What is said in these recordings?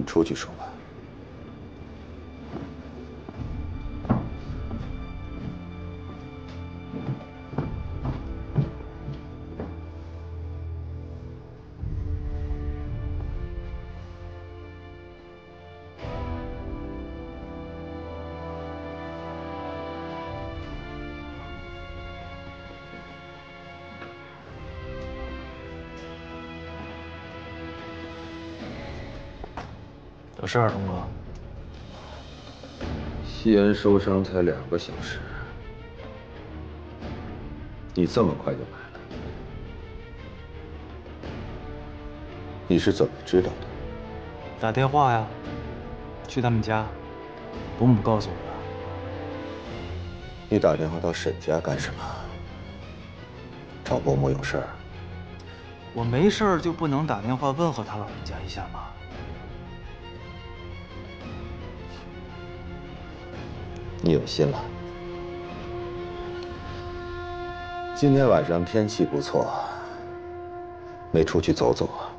们出去说吧。 有事儿，东哥。西恩受伤才2个小时，你这么快就来了？你是怎么知道的？打电话呀，去他们家，伯母告诉我的。你打电话到沈家干什么？找伯母有事儿？我没事儿就不能打电话问候他老人家一下吗？ 你有心了。今天晚上天气不错，没出去走走啊？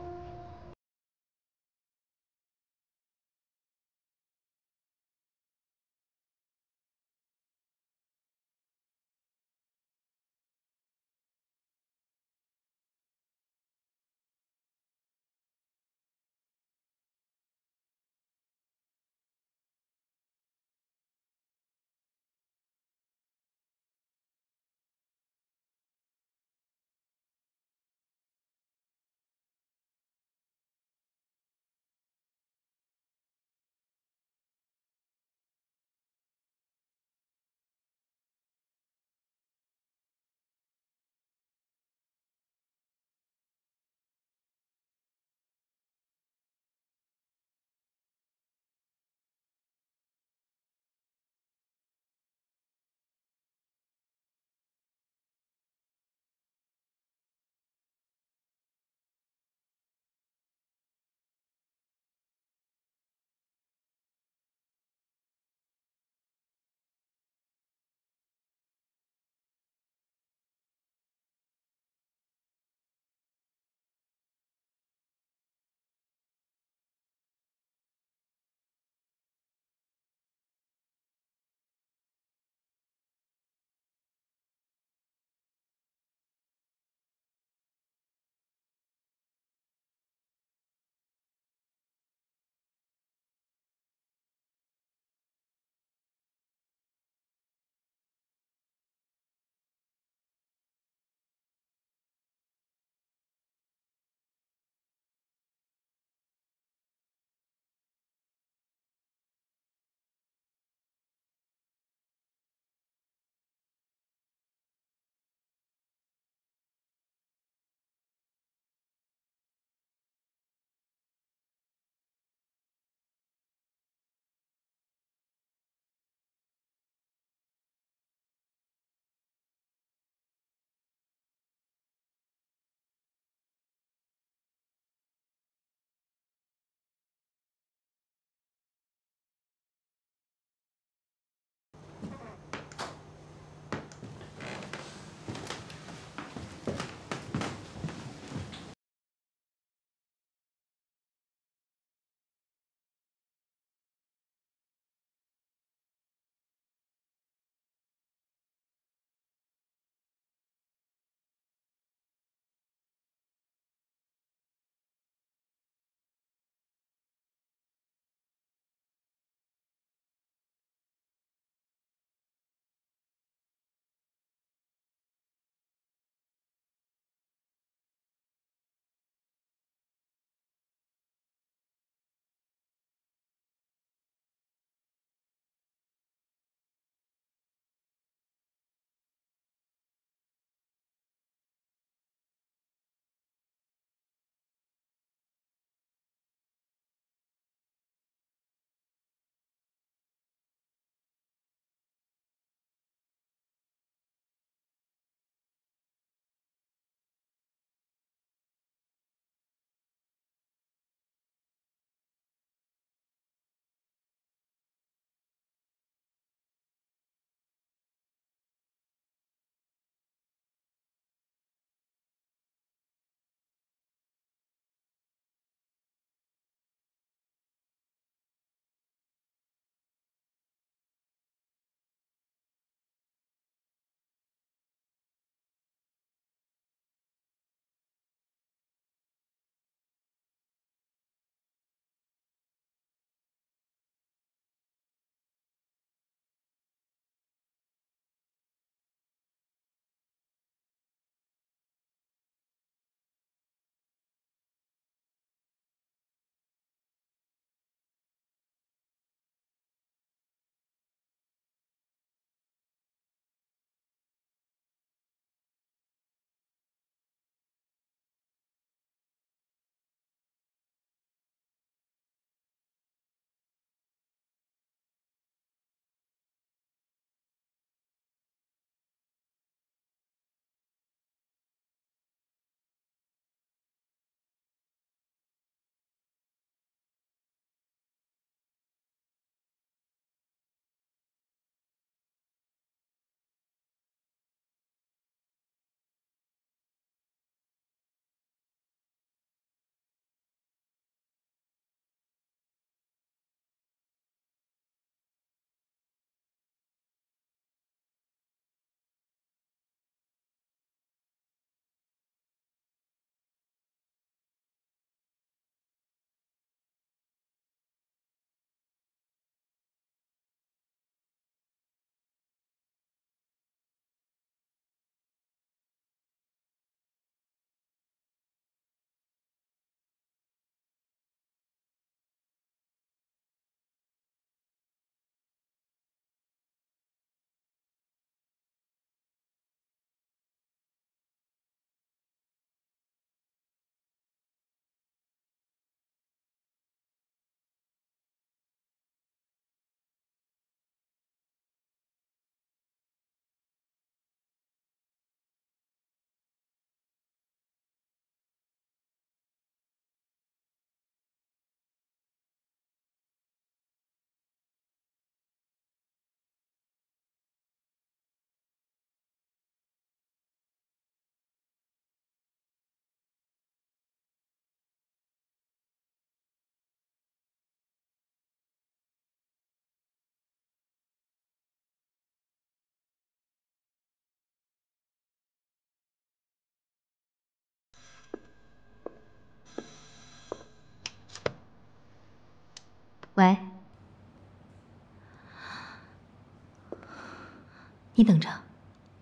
你等着，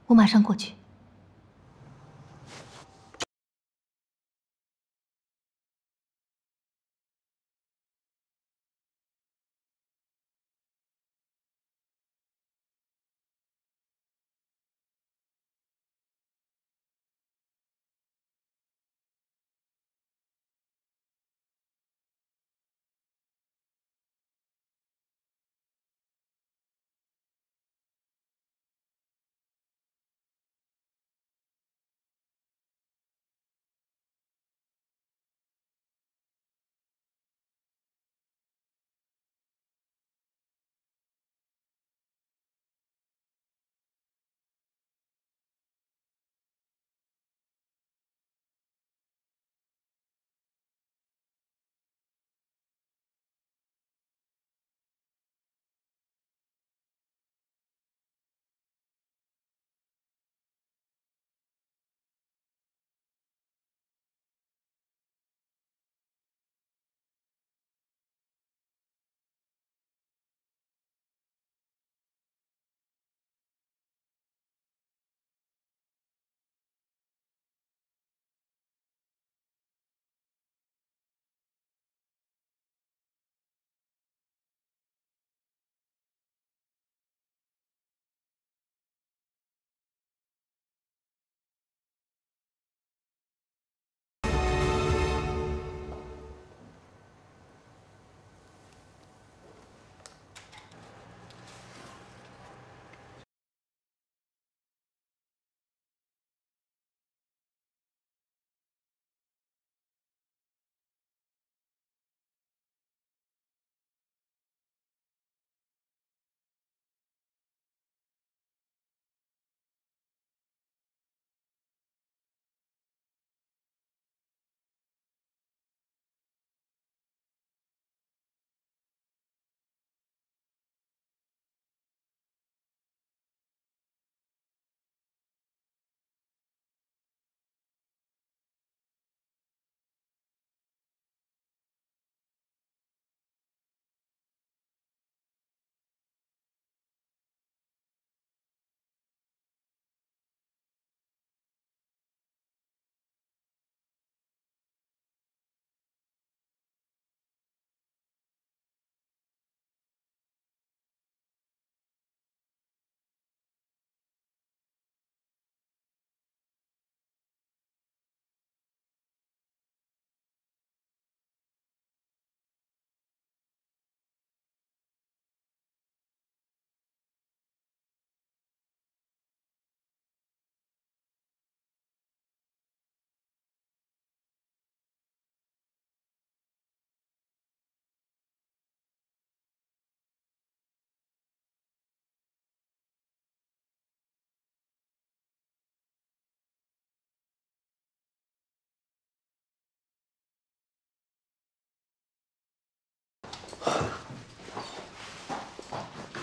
我马上过去。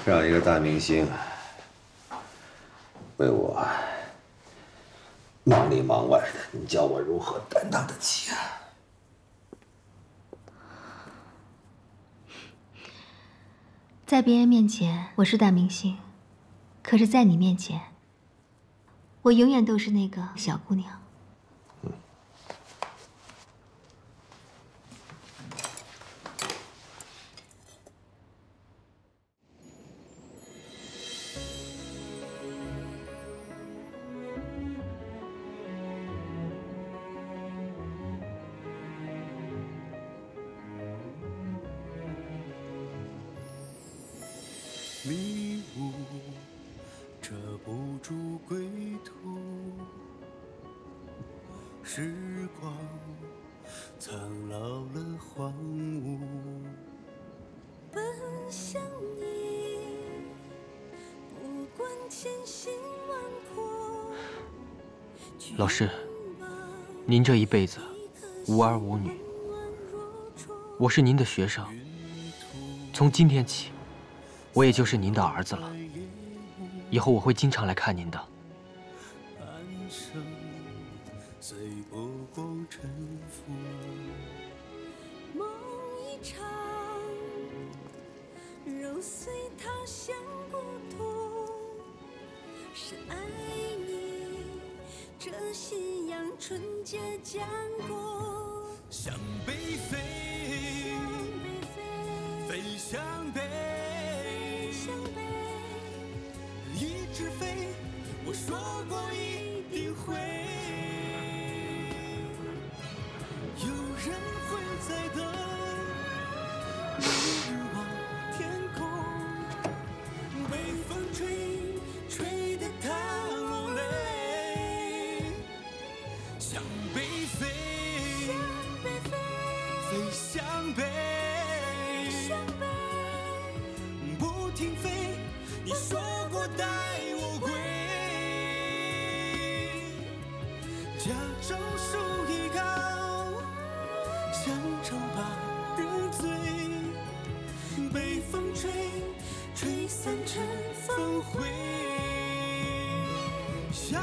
让一个大明星为我忙里忙外的，你教我如何担当得起啊？在别人面前我是大明星，可是，在你面前，我永远都是那个小姑娘。嗯。老师，您这一辈子无儿无女，我是您的学生，从今天起，我也就是您的儿子了。以后我会经常来看您的。是爱你，这夕阳纯洁江国。向北飞，飞向北，飞向北，一直飞。我说过一定会，有人会在等。一日望天空，被风吹，吹得他落泪。向北飞，飞向北，不停飞。你说过带我归。 家中树已高，乡愁把人醉。北风吹，吹散尘封灰。向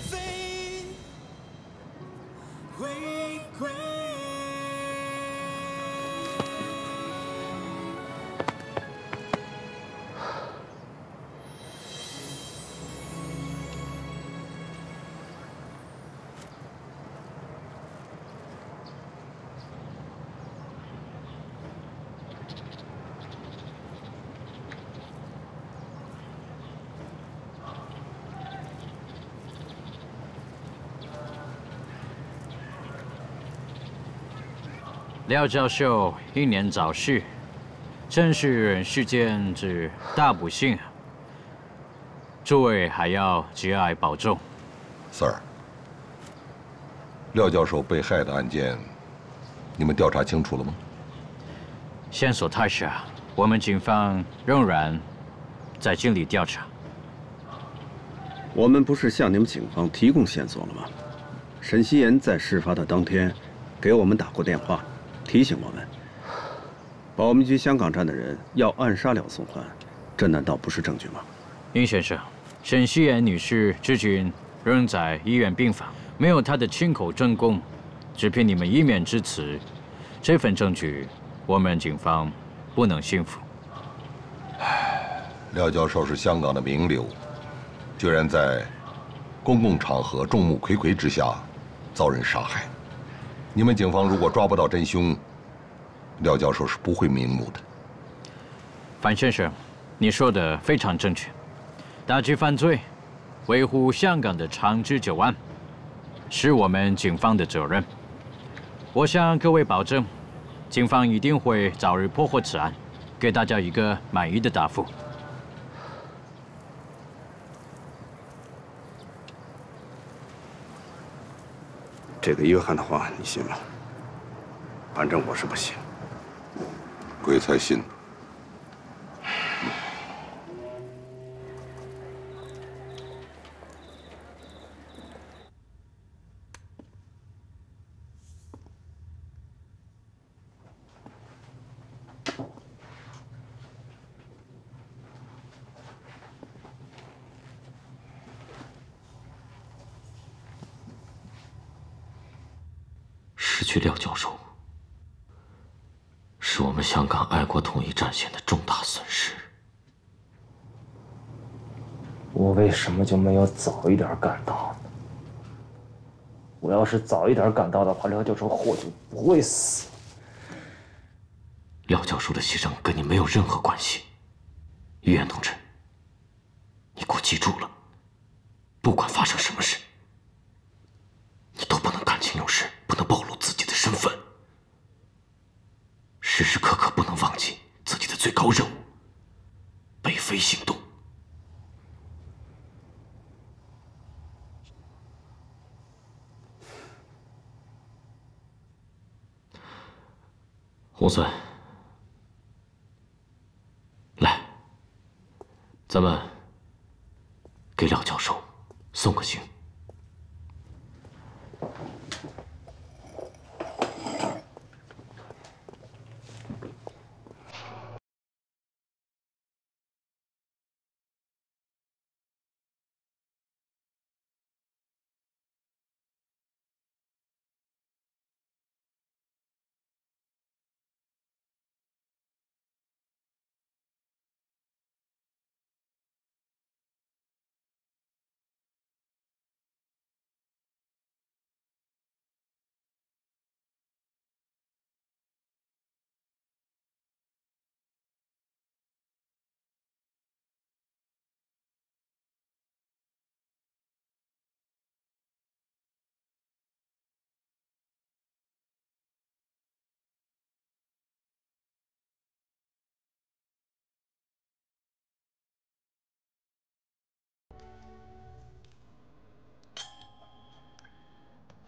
飞，回归。廖教授英年早逝，真是世间之大不幸啊！诸位还要节哀保重。Sir， 廖教授被害的案件，你们调查清楚了吗？线索太少，我们警方仍然在尽力调查。我们不是向你们警方提供线索了吗？沈希言在事发的当天给我们打过电话。 提醒我们，保民局香港站的人要暗杀廖颂欢，这难道不是证据吗？殷先生，沈希言女士至今仍在医院病房，没有她的亲口证供，只凭你们一面之词，这份证据我们警方不能信服。廖教授是香港的名流，居然在公共场合众目睽睽之下遭人杀害。 你们警方如果抓不到真凶，廖教授是不会瞑目的。樊先生，你说的非常正确。打击犯罪，维护香港的长治久安，是我们警方的责任。我向各位保证，警方一定会早日破获此案，给大家一个满意的答复。 这个约翰的话你信吗？反正我是不信。鬼才信。廖教授是我们香港爱国统一战线的重大损失。我为什么就没有早一点赶到呢？我要是早一点赶到的话，廖教授或许不会死。廖教授的牺牲跟你没有任何关系，于远同志，你给我记住了，不管发生什么事，你都不能感情用事，不能暴露自己。 身份，时时刻刻不能忘记自己的最高任务——北非行动。洪森，来，咱们给廖教授送个行。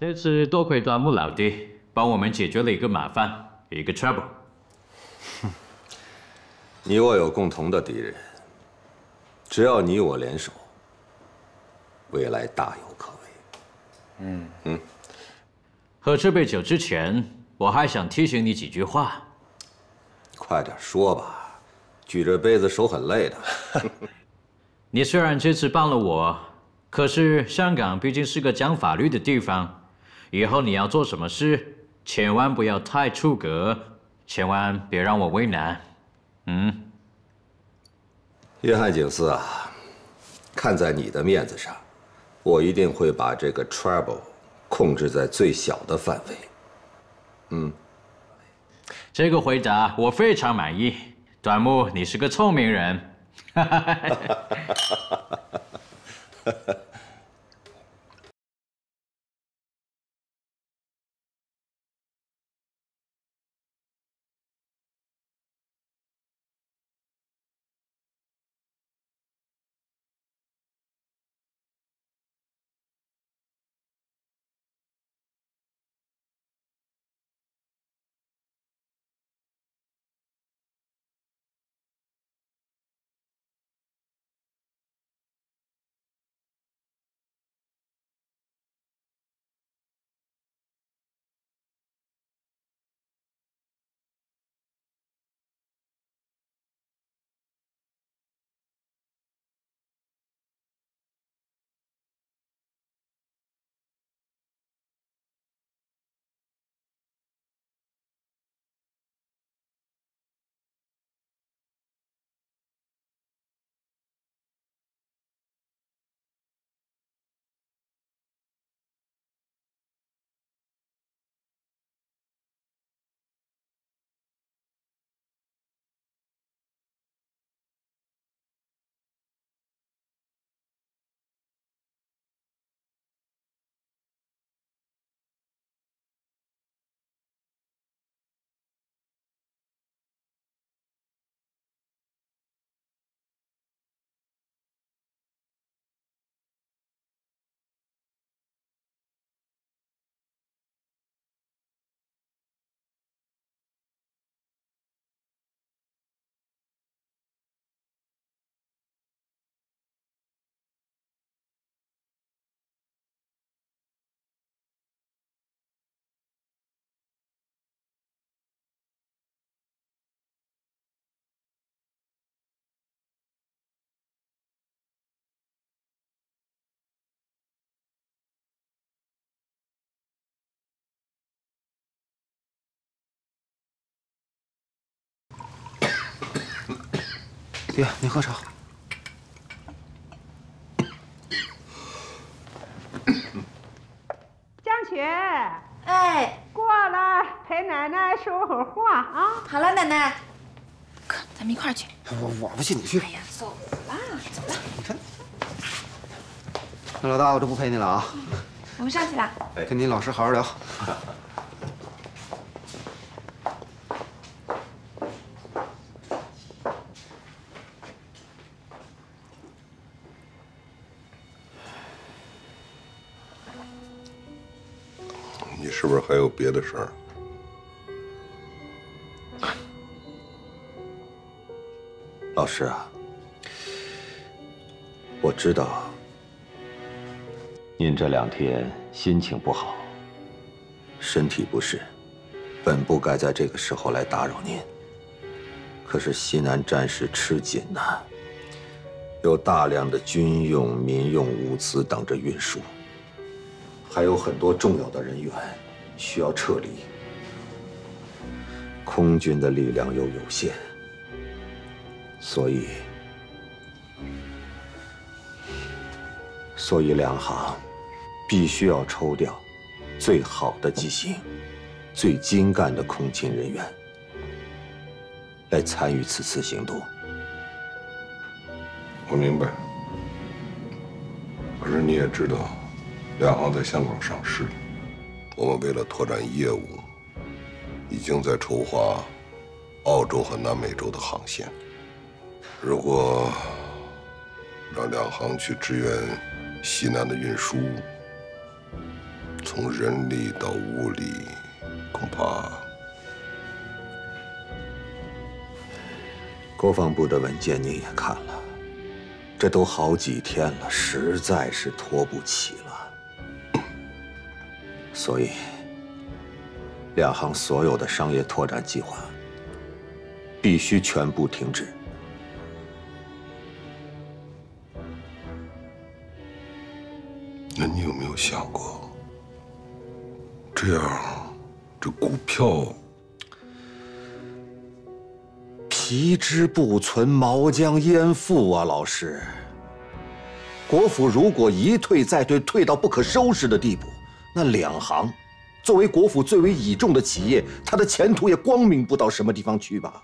这次多亏端木老弟帮我们解决了一个麻烦，一个 trouble。你我有共同的敌人，只要你我联手，未来大有可为。嗯。喝这杯酒之前，我还想提醒你几句话。快点说吧，举着杯子手很累的。你虽然这次帮了我。 可是香港毕竟是个讲法律的地方，以后你要做什么事，千万不要太出格，千万别让我为难。约翰警司啊，看在你的面子上，我一定会把这个 trouble 控制在最小的范围。这个回答我非常满意，端木，你是个聪明人。爹，您喝茶。江雪，哎，过来陪奶奶说会儿话啊！好了，奶奶，哥，咱们一块儿去。我不去，你去。哎呀，走啦，走啦。你看，那老大，我就不陪你了啊。我们上去了。跟您老师好好聊。 还有别的事儿？老师啊，我知道您这两天心情不好，身体不适，本不该在这个时候来打扰您。可是西南战事吃紧呐，有大量的军用、民用物资等着运输，还有很多重要的人员。 需要撤离，空军的力量又有限，所以两航必须要抽调最好的机型、最精干的空勤人员来参与此次行动。我明白，可是你也知道，两航在香港上市。 我们为了拓展业务，已经在筹划澳洲和南美洲的航线。如果让两航去支援西南的运输，从人力到物力，恐怕……国防部的文件您也看了，这都好几天了，实在是拖不起了。所以，两航所有的商业拓展计划必须全部停止。 那你有没有想过，这样这股票皮之不存，毛将焉附啊？老师，国府如果一退再退，退到不可收拾的地步，那两航作为国府最为倚重的企业，它的前途也光明不到什么地方去吧？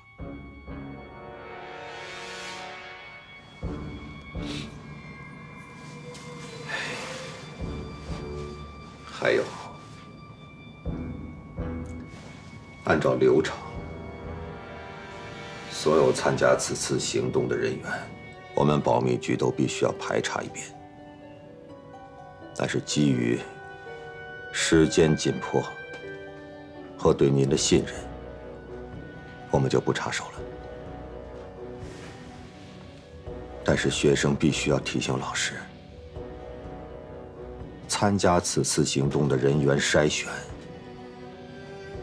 还有，按照流程，所有参加此次行动的人员，我们保密局都必须要排查一遍。但是基于时间紧迫和对您的信任，我们就不插手了。但是学生必须要提醒老师。 参加此次行动的人员筛选，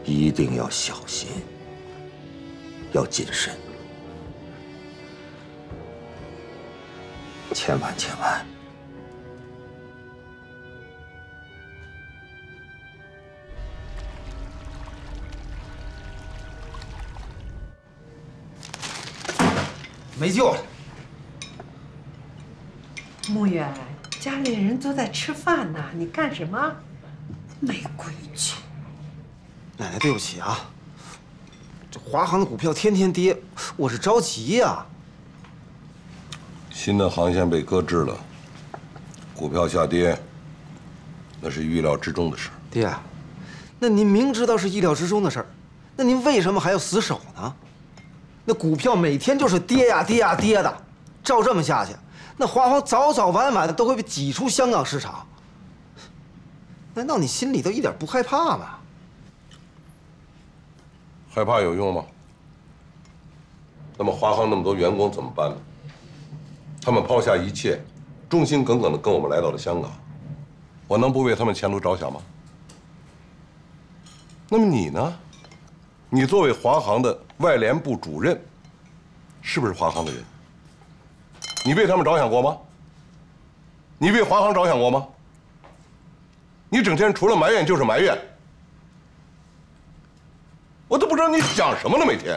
一定要小心，要谨慎，千万千万没救了。穆远。 家里人都在吃饭呢，你干什么？没规矩！奶奶，对不起啊，这华航的股票天天跌，我是着急呀。新的航线被搁置了，股票下跌，那是预料之中的事。爹，那您明知道是意料之中的事儿，那您为什么还要死守呢？那股票每天就是跌呀跌呀跌的，照这么下去。 那华航早早晚晚的都会被挤出香港市场，难道你心里头一点不害怕吗？害怕有用吗？那么华航那么多员工怎么办呢？他们抛下一切，忠心耿耿的跟我们来到了香港，我能不为他们前途着想吗？那么你呢？你作为华航的外联部主任，是不是华航的人？ 你为他们着想过吗？你为华航着想过吗？你整天除了埋怨就是埋怨，我都不知道你想什么了，每天。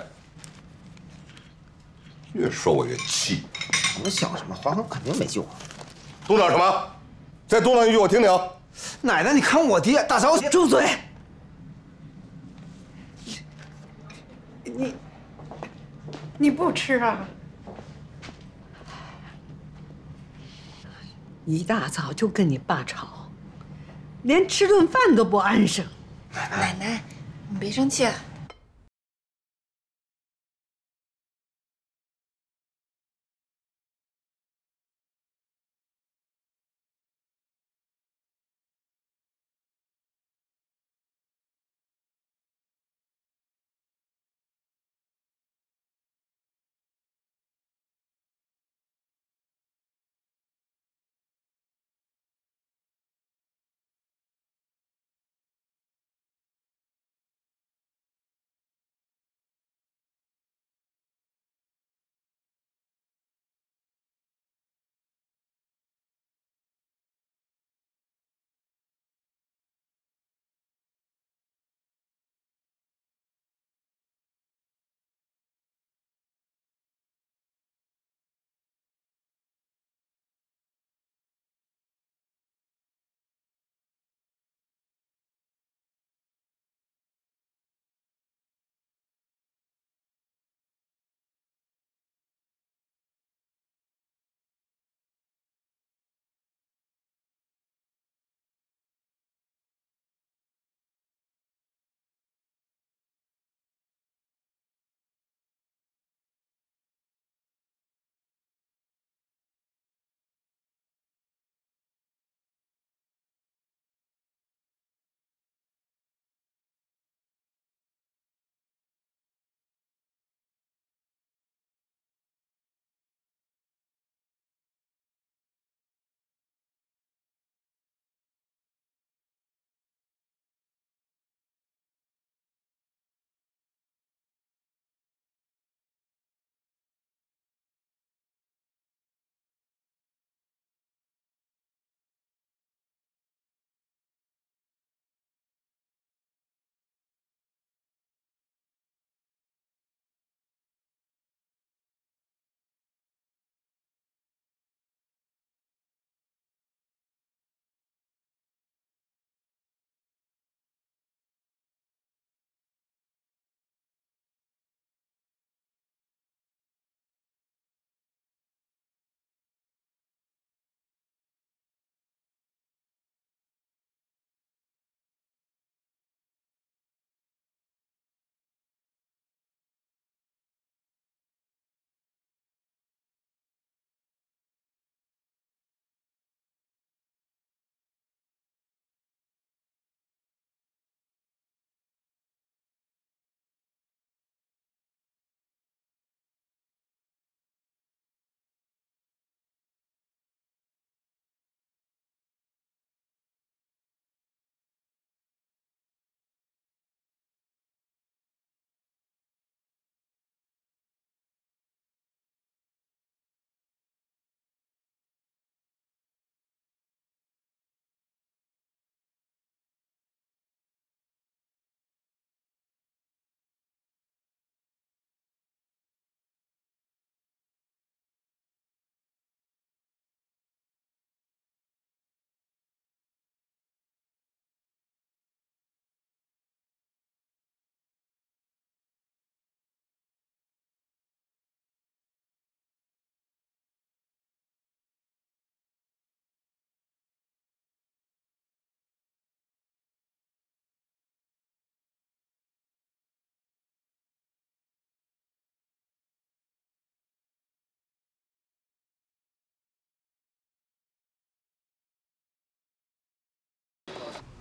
越说我越气。我想什么？华航肯定没救了。嘟囔什么？再嘟囔一句我听听。奶奶，你看我爹大小姐。住嘴！你不吃啊？ 一大早就跟你爸吵，连吃顿饭都不安生。奶奶，你别生气。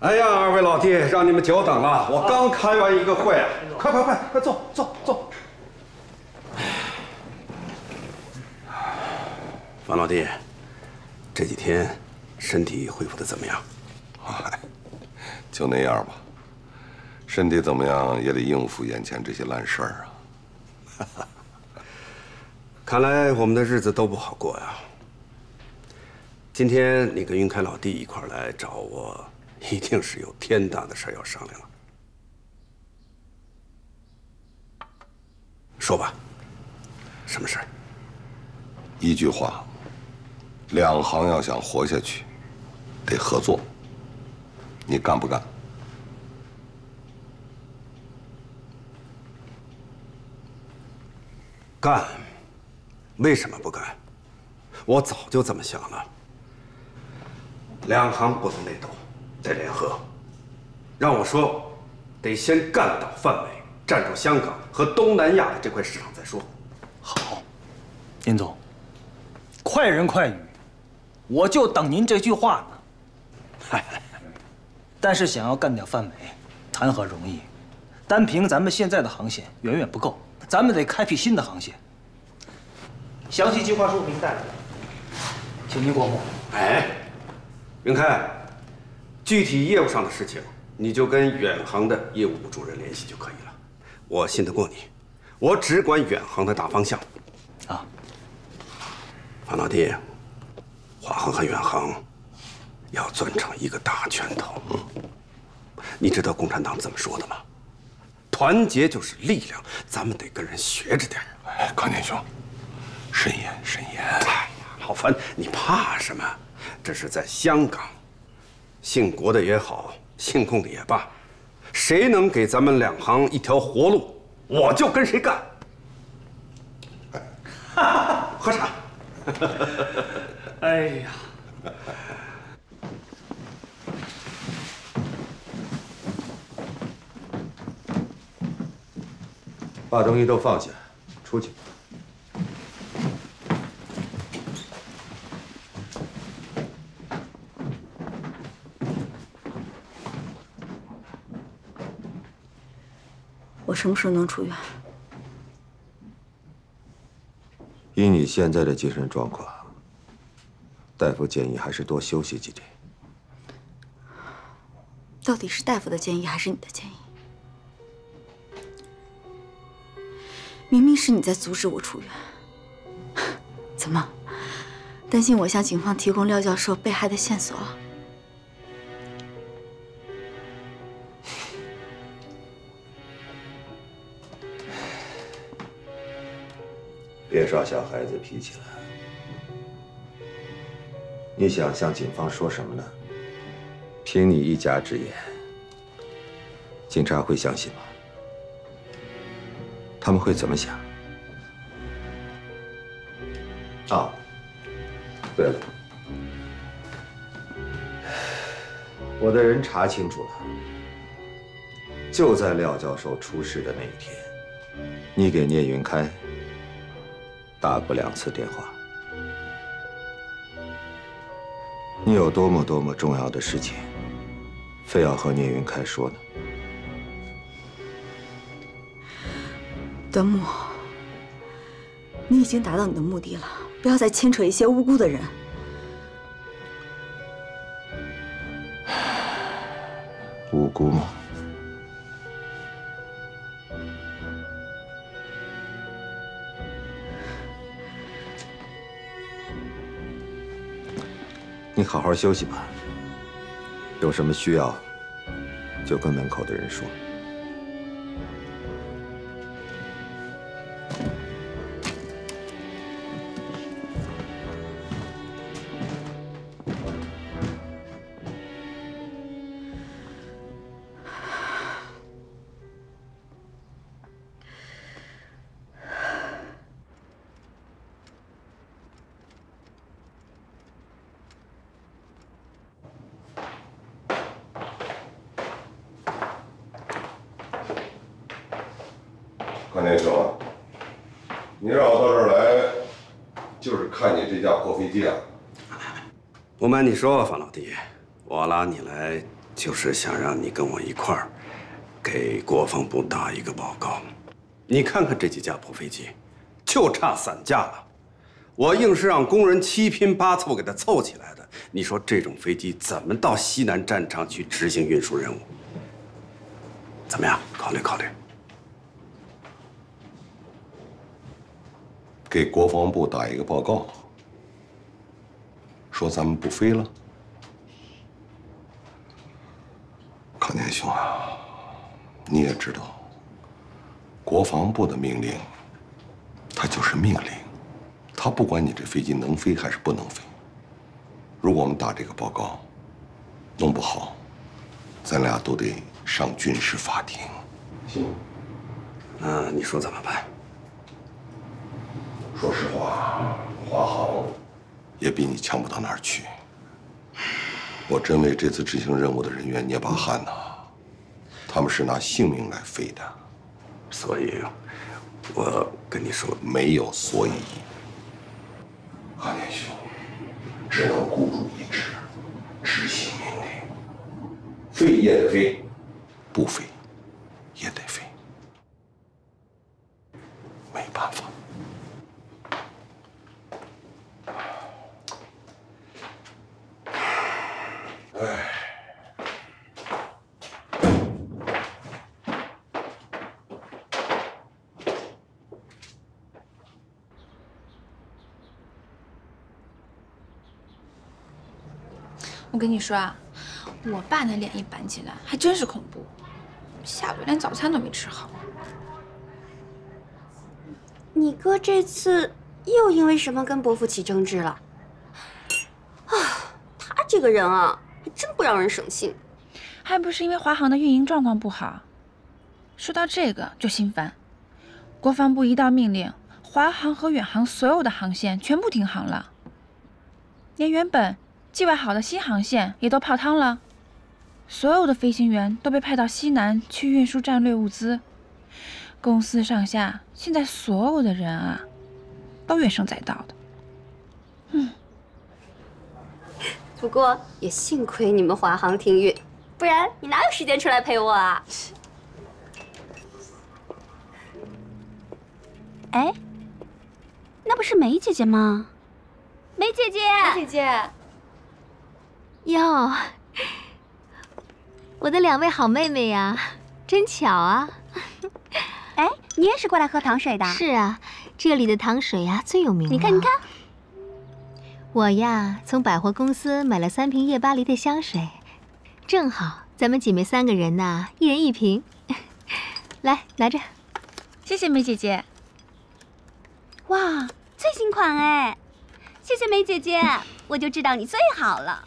哎呀，二位老弟，让你们久等了，我刚开完一个会啊，快，坐。王老弟，这几天身体恢复的怎么样？嗨，就那样吧。身体怎么样也得应付眼前这些烂事儿啊。看来我们的日子都不好过呀。今天你跟云开老弟一块来找我。 一定是有天大的事要商量了，说吧，什么事？一句话，两行要想活下去，得合作。你干不干？干。为什么不干？我早就这么想了。两行不能内斗。 得联合，让我说，得先干倒泛美，站住香港和东南亚的这块市场再说。好，尹总，快人快语，我就等您这句话呢。但是想要干掉泛美，谈何容易？单凭咱们现在的航线远远不够，咱们得开辟新的航线。详细计划书您带来，请您过目。哎，云开。 具体业务上的事情，你就跟远航的业务部主任联系就可以了。我信得过你，我只管远航的大方向。啊，樊老弟，华航和远航要攥成一个大拳头。你知道共产党怎么说的吗？团结就是力量，咱们得跟人学着点。哎，康天兄，慎言。哎呀，老樊，你怕什么？这是在香港。 姓国的也好，姓共的也罢，谁能给咱们两行一条活路，我就跟谁干。喝茶。哎呀，把东西都放下，出去。 我什么时候能出院？依你现在的精神状况，大夫建议还是多休息几天。到底是大夫的建议还是你的建议？明明是你在阻止我出院。怎么，担心我向警方提供廖教授被害的线索？ 别耍小孩子脾气了。你想向警方说什么呢？凭你一家之言，警察会相信吗？他们会怎么想？哦，对了，我的人查清楚了，就在廖教授出事的那一天，你给聂云开。 打过2次电话，你有多么重要的事情，非要和聂云开说呢？端木，你已经达到你的目的了，不要再牵扯一些无辜的人。无辜吗？ 你好好休息吧，有什么需要就跟门口的人说。你说，樊老弟，我拉你来就是想让你跟我一块儿给国防部打一个报告。你看看这几架破飞机，就差散架了。我硬是让工人七拼八凑给它凑起来的。你说这种飞机怎么到西南战场去执行运输任务？怎么样？考虑考虑。 给国防部打一个报告，说咱们不飞了。康年兄啊，你也知道，国防部的命令，它就是命令，它不管你这飞机能飞还是不能飞。如果我们打这个报告，弄不好，咱俩都得上军事法庭。行，那你说怎么办？ 说实话，华航也比你强不到哪儿去。我真为这次执行任务的人员捏把汗呐，他们是拿性命来飞的，所以，我跟你说没有所以。康年兄，只能孤注一掷，执行命令，飞也得飞，不飞也得飞，没办法。 哎，我跟你说啊，我爸那脸一板起来，还真是恐怖。下午连早餐都没吃好。你哥这次又因为什么跟伯父起争执了？啊，他这个人啊。 真不让人省心，还不是因为华航的运营状况不好。说到这个就心烦，国防部一道命令，华航和远航所有的航线全部停航了，连原本计划好的新航线也都泡汤了。所有的飞行员都被派到西南去运输战略物资，公司上下现在所有的人啊，都怨声载道的。嗯。 不过也幸亏你们华航停运，不然你哪有时间出来陪我啊？哎，那不是梅姐姐吗？梅姐姐，梅姐姐，哟，我的两位好妹妹呀，真巧啊！哎，你也是过来喝糖水的？是啊，这里的糖水呀最有名了。你看，你看。 我呀，从百货公司买了3瓶夜巴黎的香水，正好咱们姐妹三个人呐，一人1瓶。来，拿着，谢谢梅姐姐。哇，最新款哎！谢谢梅姐姐，我就知道你最好了，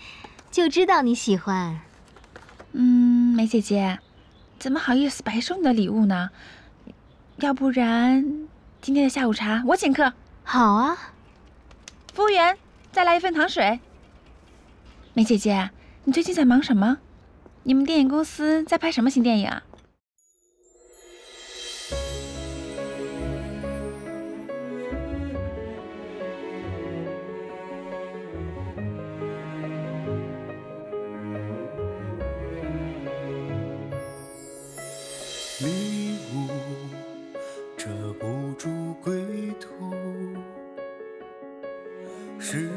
就知道你喜欢。嗯，梅姐姐，怎么好意思白收你的礼物呢？要不然今天的下午茶我请客。好啊，服务员。 再来1份糖水。梅姐姐，你最近在忙什么？你们电影公司在拍什么新电影啊？迷雾遮不住归途，是。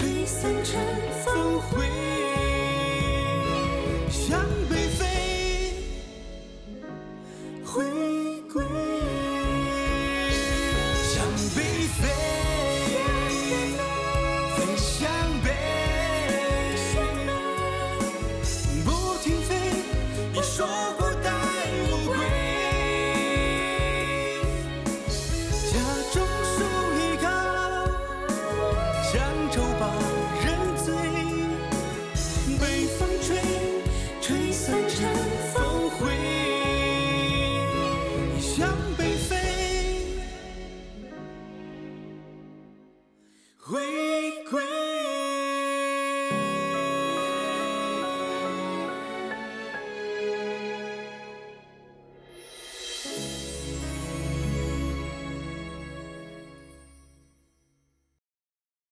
吹散尘风回，向北飞，回归。向北飞，飞向北，不停飞。你说过带我归，家中树已高，乡愁把人醉。北风吹，吹散尘风回，向北飞，回归。